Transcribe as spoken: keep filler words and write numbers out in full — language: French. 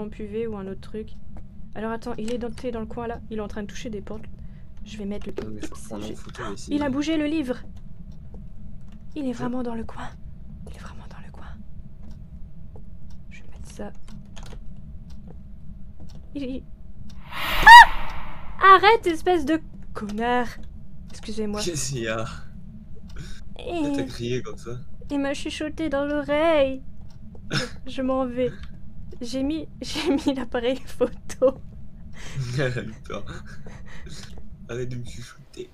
en puvée ou un autre truc. Alors attends, il est dans, dans le coin là, il est en train de toucher des portes. Je vais mettre le... Non, mais faut je... photo, ici. Il a bougé le livre. Il est vraiment dans le coin. Il est vraiment dans le coin. Je vais mettre ça. Il... il... Ah! Arrête, espèce de connard. Excusez-moi. Qu'est-ce qu'il y a? Il t'a crié comme ça. Il m'a chuchoté dans l'oreille. Je m'en vais. J'ai mis, j'ai mis l'appareil photo. Arrête de me chuchoter.